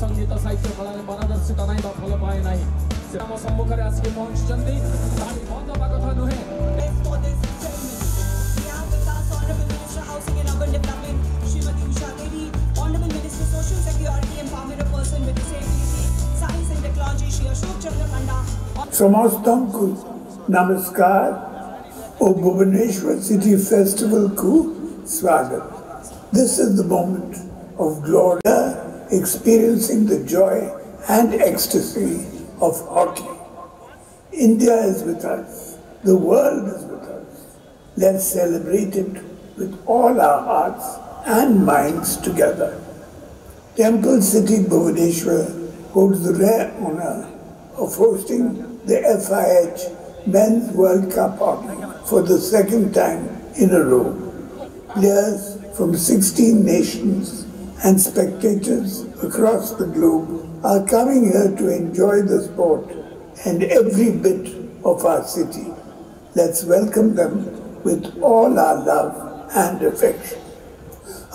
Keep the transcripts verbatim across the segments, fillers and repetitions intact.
संगीत साहित्य कला पारदर्शिता नहीं फल पाए ना सम्मुख में आसिक पहुंच बंद कथा नुहे समस्तम को नमस्कार और भुवनेश्वर सिटी फेस्टिवल को स्वागत। This is the moment of glory, experiencing the joy and ecstasy of hockey. India is with us, the world is with us. Let's celebrate it with all our hearts and minds together. Temple City Bhubaneswar holds the rare honor of hosting the F I H Men's World Cup Hockey for the second time in a row. Players from sixteen nations and spectators across the globe are coming here to enjoy the sport and every bit of our city. Let's welcome them with all our love and affection.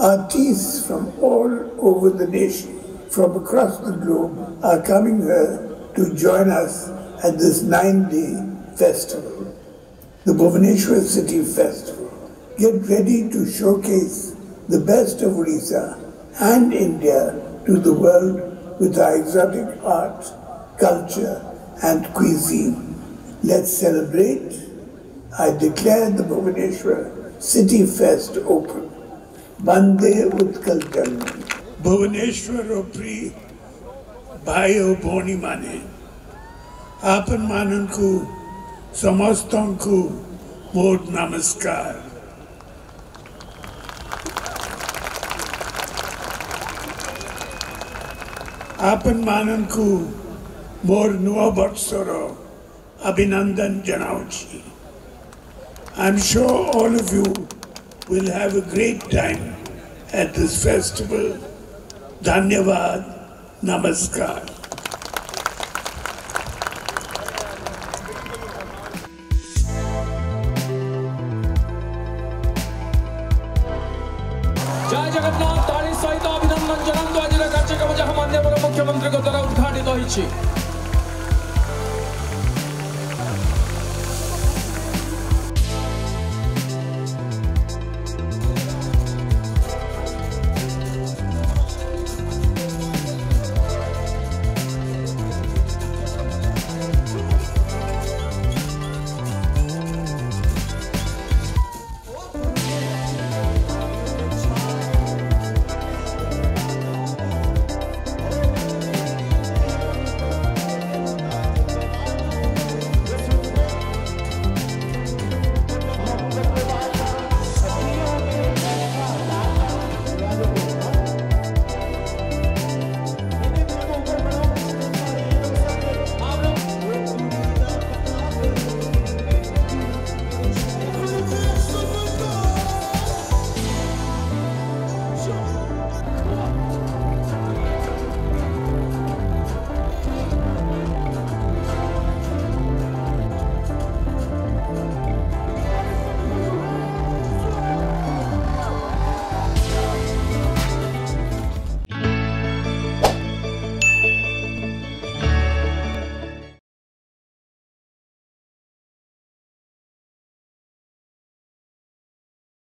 Artists from all over the nation, from across the globe, are coming here to join us at this nine-day festival, the Bhubaneswar City Festival. Get ready to showcase the best of Odisha and India to the world with our exotic art, culture and cuisine. Let's celebrate. I declare the Bhubaneswar City Fest open. Bande Utkal Janman. Bhubaneswar Opri Bhayo Boni Mane. Apan Mananku Samastanku Mod Namaskar. Apan Mananku Mor Nua Batsoro Abhinandan Janauchi. I'm sure all of you will have a great time at this festival. Dhanyavad, Namaskar. Jai Jagannath, Tari Saita, Abhinandan Janam, Dwajira Karche Kamuja, Hamandya Mara Mukhya Mantri Godara Udhani Dohichi.